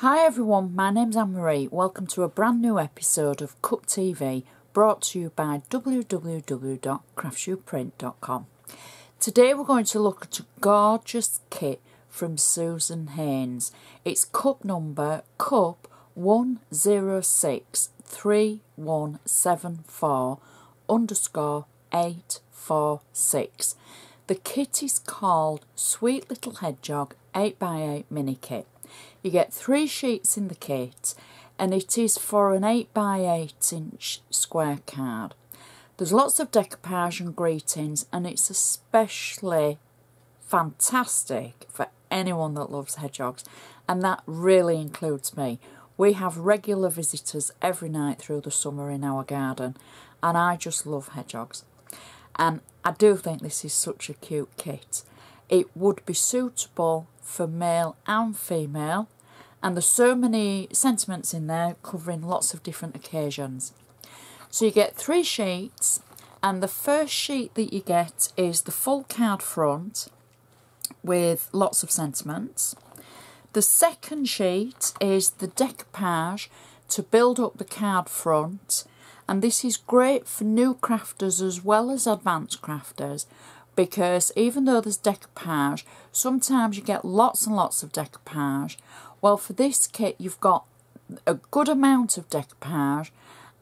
Hi everyone, my name's Anne-Marie. Welcome to a brand new episode of Cup TV, brought to you by www.craftsuprint.com. Today we're going to look at a gorgeous kit from Susan Heanes. It's cup number cup1063174_846. The kit is called Sweet Little Hedgehog 8x8 mini kit. You get 3 sheets in the kit and it is for an 8x8 inch square card. There's lots of decoupage and greetings, and it's especially fantastic for anyone that loves hedgehogs, and that really includes me. We have regular visitors every night through the summer in our garden, and I just love hedgehogs, and I do think this is such a cute kit. It would be suitable for male and female, and there's so many sentiments in there covering lots of different occasions. So you get 3 sheets, and the first sheet that you get is the full card front with lots of sentiments. The second sheet is the decoupage to build up the card front, and this is great for new crafters as well as advanced crafters, because even though there's decoupage, sometimes you get lots and lots of decoupage. Well, for this kit, you've got a good amount of decoupage,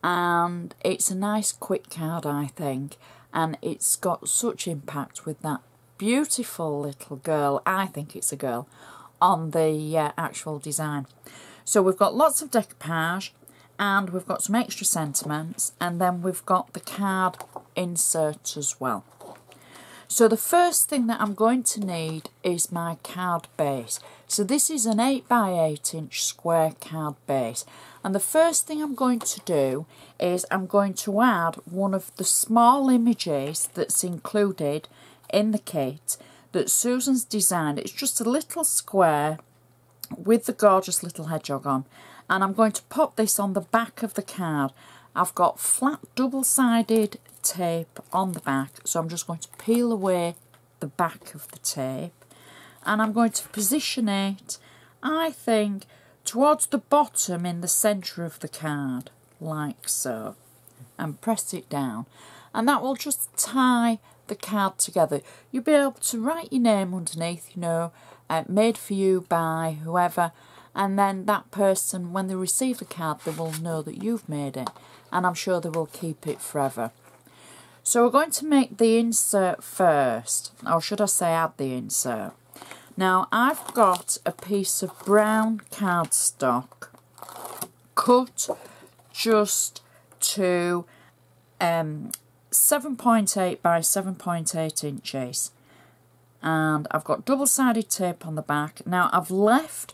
and it's a nice quick card, I think, and it's got such impact with that beautiful little girl, I think it's a girl, on the actual design. So we've got lots of decoupage, and we've got some extra sentiments, and then we've got the card insert as well. So the first thing that I'm going to need is my card base. So this is an 8x8 inch square card base. And the first thing I'm going to do is I'm going to add one of the small images that's included in the kit that Susan's designed. It's just a little square with the gorgeous little hedgehog on. And I'm going to pop this on the back of the card. I've got flat double-sided tape on the back, so I'm just going to peel away the back of the tape, and I'm going to position it, I think, towards the bottom in the centre of the card, like so, and press it down, and that will just tie the card together. You'll be able to write your name underneath, you know, made for you by whoever, and then that person, when they receive the card, they will know that you've made it, and I'm sure they will keep it forever. So we're going to make the insert first, or should I say add the insert. Now I've got a piece of brown cardstock cut just to 7.8 by 7.8 inches, and I've got double-sided tape on the back. Now I've left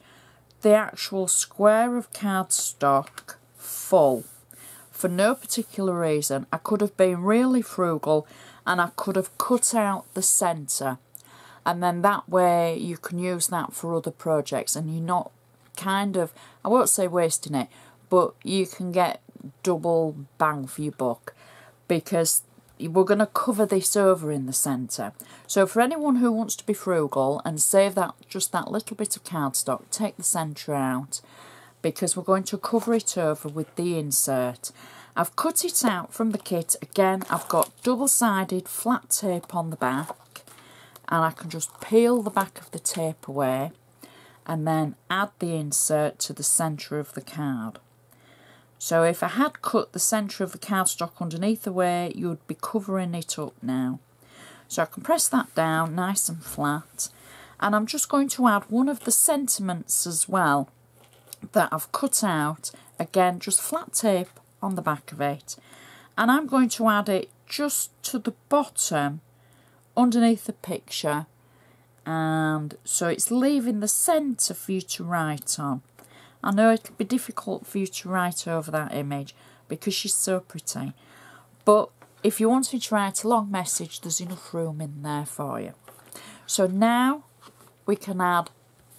the actual square of cardstock full for no particular reason. I could have been really frugal and I could have cut out the centre, and then that way you can use that for other projects, and you're not kind of, I won't say wasting it, but you can get double bang for your buck, because we're going to cover this over in the centre. So for anyone who wants to be frugal and save that just that little bit of cardstock, take the centre out, because we're going to cover it over with the insert. I've cut it out from the kit. Again, I've got double-sided flat tape on the back, and I can just peel the back of the tape away and then add the insert to the centre of the card. So if I had cut the centre of the cardstock underneath away, you'd be covering it up now. So I can press that down nice and flat, and I'm just going to add one of the sentiments as well that I've cut out. Again, just flat tape on the back of it, and I'm going to add it just to the bottom underneath the picture, and so it's leaving the centre for you to write on. I know it'll be difficult for you to write over that image because she's so pretty, but if you wanted to write a long message, there's enough room in there for you. So now we can add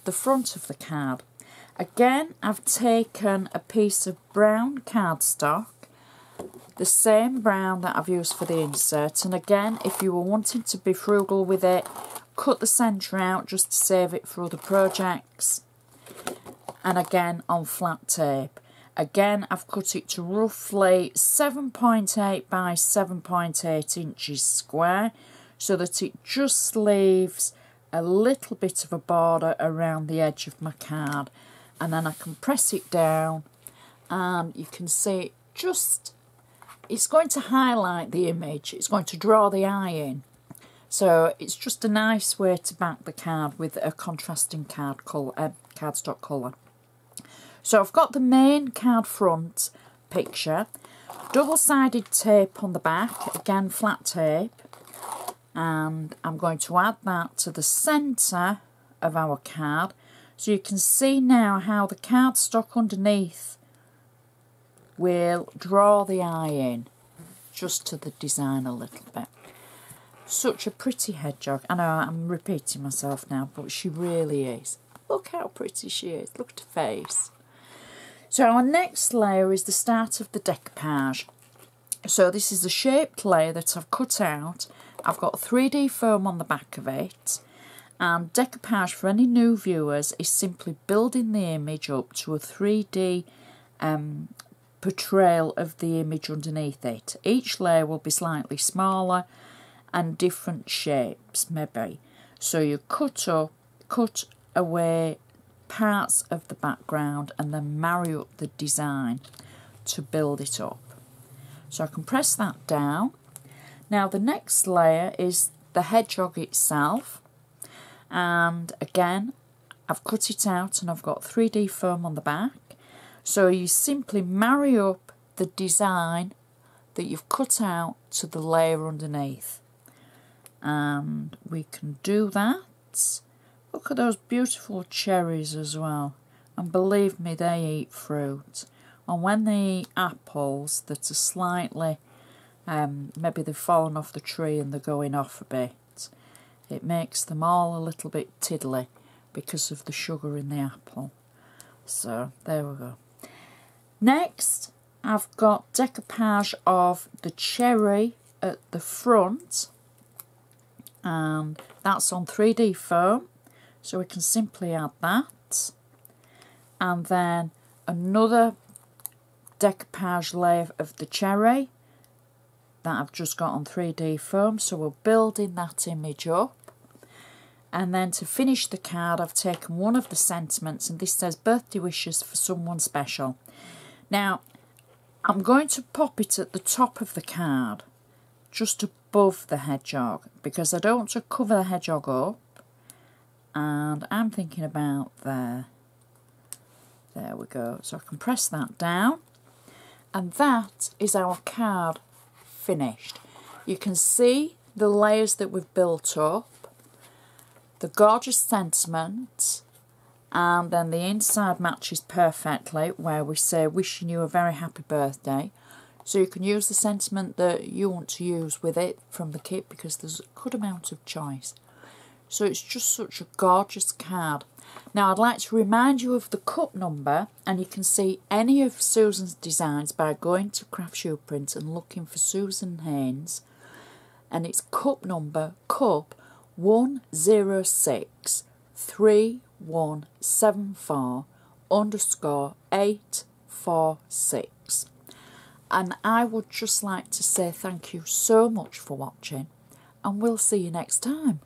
the front of the card. Again, I've taken a piece of brown cardstock, the same brown that I've used for the insert, and again, if you were wanting to be frugal with it, cut the centre out just to save it for other projects. and again on flat tape. Again, I've cut it to roughly 7.8 by 7.8 inches square so that it just leaves a little bit of a border around the edge of my card, and then I can press it down and you can see just it's going to highlight the image, it's going to draw the eye in. So it's just a nice way to back the card with a contrasting card colour, cardstock colour. So I've got the main card front picture, double-sided tape on the back, again flat tape, and I'm going to add that to the centre of our card. So you can see now how the cardstock underneath will draw the eye in, just to the design a little bit. Such a pretty hedgehog. I know I'm repeating myself now, but she really is. Look how pretty she is, look at her face. So our next layer is the start of the decoupage. So this is the shaped layer that I've cut out. I've got 3D foam on the back of it, and decoupage for any new viewers is simply building the image up to a 3D portrayal of the image underneath it. Each layer will be slightly smaller and different shapes maybe. So you cut away parts of the background and then marry up the design to build it up. So I can press that down. Now the next layer is the hedgehog itself, and again I've cut it out and I've got 3D foam on the back. So you simply marry up the design that you've cut out to the layer underneath, and we can do that. Look at those beautiful cherries as well, and believe me, they eat fruit, and when they eat apples that are slightly maybe they've fallen off the tree and they're going off a bit, it makes them all a little bit tiddly because of the sugar in the apple. So there we go. Next I've got decoupage of the cherry at the front, and that's on 3D foam, so we can simply add that, and then another decoupage layer of the cherry that I've just got on 3D foam, so we're building that image up. And then to finish the card, I've taken one of the sentiments, and this says birthday wishes for someone special. Now I'm going to pop it at the top of the card, just above the hedgehog, because I don't want to cover the hedgehog up, and I'm thinking about there we go. So I can press that down, and that is our card finished. You can see the layers that we've built up, the gorgeous sentiment, and then the inside matches perfectly where we say wishing you a very happy birthday. So you can use the sentiment that you want to use with it from the kit, because there's a good amount of choice. So it's just such a gorgeous card. Now I'd like to remind you of the cup number, and you can see any of Susan's designs by going to CraftSuprint and looking for Susan Heanes, and it's cup number cup1063174_846, and I would just like to say thank you so much for watching, and we'll see you next time.